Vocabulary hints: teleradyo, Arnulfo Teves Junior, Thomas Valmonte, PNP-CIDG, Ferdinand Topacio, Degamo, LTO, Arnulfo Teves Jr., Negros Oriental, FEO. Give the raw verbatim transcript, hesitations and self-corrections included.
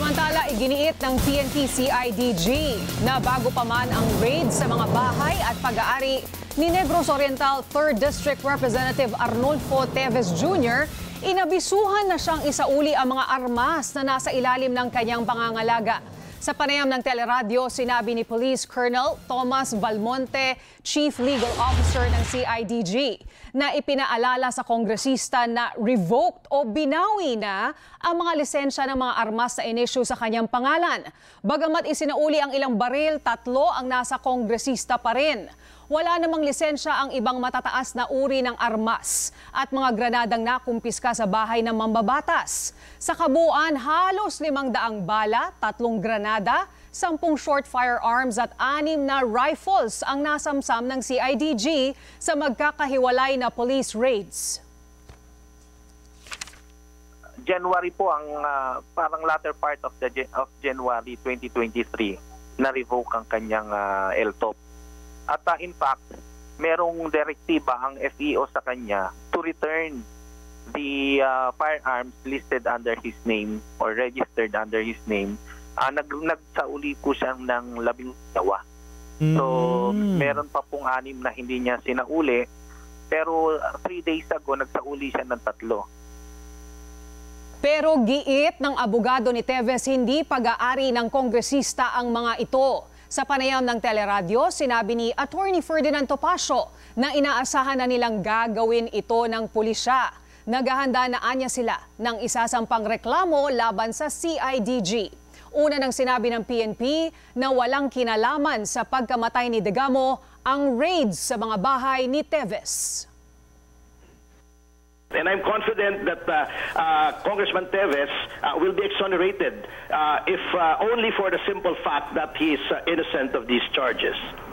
Samantala, iginiit ng P N P C I D G na bago pa man ang raid sa mga bahay at pag-aari ni Negros Oriental third District Representative Arnulfo Teves Junior, inabisuhan na siyang isauli ang mga armas na nasa ilalim ng kanyang pangangalaga. Sa panayam ng teleradyo, sinabi ni Police Colonel Thomas Valmonte, Chief Legal Officer ng C I D G, na ipinaalala sa kongresista na revoked o binawi na ang mga lisensya ng mga armas na inisyu sa kanyang pangalan. Bagamat isinauli ang ilang baril, tatlo ang nasa kongresista pa rin. Wala namang lisensya ang ibang matataas na uri ng armas at mga granadang nakumpiska sa bahay ng mambabatas. Sa kabuuan, halos limang daang bala, tatlong granada, sampung short firearms at anim na rifles ang nasamsam ng C I D G sa magkakahiwalay na police raids. January po ang uh, parang latter part of, the, of January twenty twenty-three na revoke ang kanyang uh, L T O. At uh, in fact, merong direktiba ang F E O sa kanya to return the uh, firearms listed under his name or registered under his name. Uh, nag Nagsauli ko siya ng labing dalawa. Mm. So, meron pa pong anim na hindi niya sinauli. Pero uh, three days ago, nagsauli siya ng tatlo. Pero giit ng abogado ni Teves, hindi pag-aari ng kongresista ang mga ito. Sa panayam ng teleradyo, sinabi ni Attorney Ferdinand Topacio na inaasahan na nilang gagawin ito ng pulisya. Naghahanda na anya sila ng isasampang reklamo laban sa C I D G. Una nang sinabi ng P N P na walang kinalaman sa pagkamatay ni Degamo ang raids sa mga bahay ni Teves. And I'm confident that uh, uh, Congressman Teves uh, will be exonerated uh, if uh, only for the simple fact that he is uh, innocent of these charges.